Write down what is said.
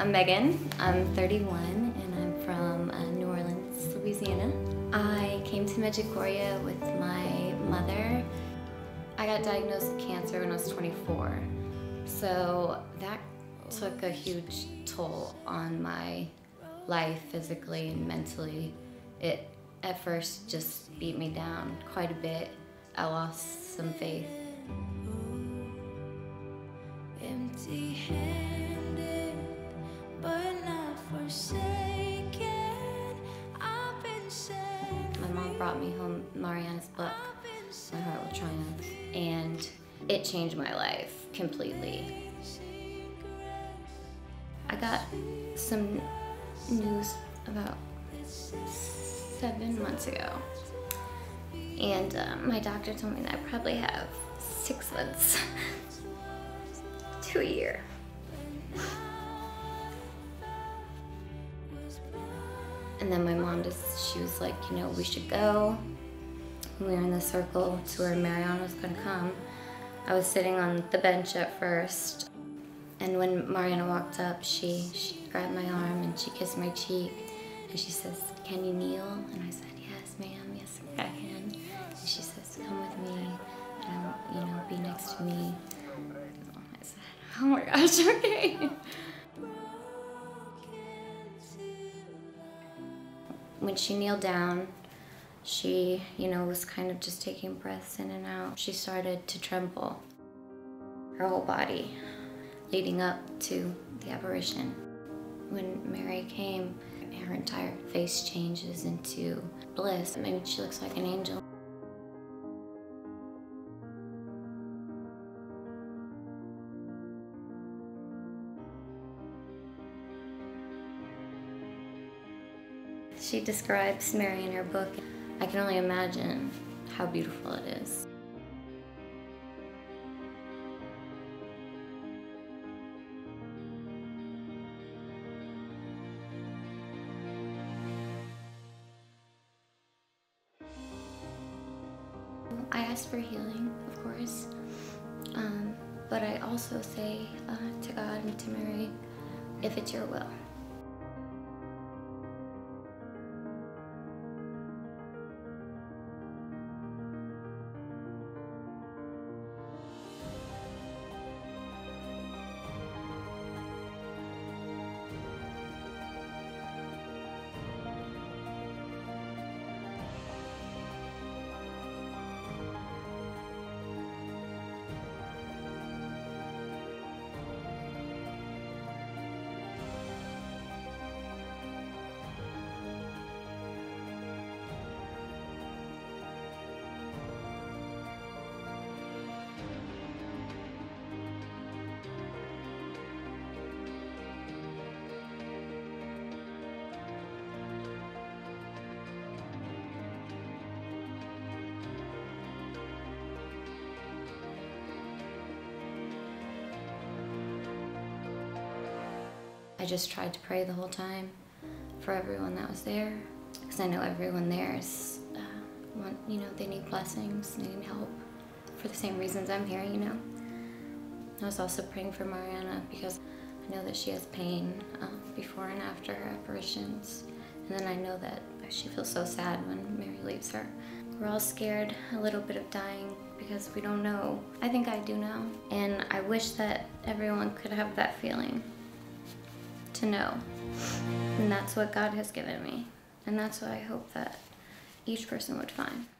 I'm Megan, I'm 31, and I'm from New Orleans, Louisiana. I came to Medjugorje with my mother. I got diagnosed with cancer when I was 24, so that took a huge toll on my life physically and mentally. It at first just beat me down quite a bit. I lost some faith. Empty-handed, but not forsaken. I've been saved. My mom brought me home Mariana's book, My Heart Will Triumph, and it changed my life completely. I got some news about 7 months ago, and my doctor told me that I probably have 6 months to a year. And then my mom just, she was like, you know, we should go. We were in the circle to where Mirjana was gonna come. I was sitting on the bench at first. And when Mirjana walked up, she grabbed my arm and she kissed my cheek. And she says, can you kneel? And I said, yes, ma'am, yes, I can. And she says, come with me, and you know, be next to me. And I said, oh my gosh, okay. When she kneeled down, she, you know, was kind of just taking breaths in and out. She started to tremble, her whole body, leading up to the apparition. When Mary came, her entire face changes into bliss. I mean, she looks like an angel. She describes Mary in her book. I can only imagine how beautiful it is. I ask for healing, of course, but I also say to God and to Mary, if it's your will. I just tried to pray the whole time for everyone that was there, because I know everyone there is, you know, they need blessings, they need help for the same reasons I'm here, you know. I was also praying for Mirjana because I know that she has pain before and after her apparitions, and then I know that she feels so sad when Mary leaves her. We're all scared a little bit of dying because we don't know. I think I do know, and I wish that everyone could have that feeling. To know, and that's what God has given me, and that's what I hope that each person would find.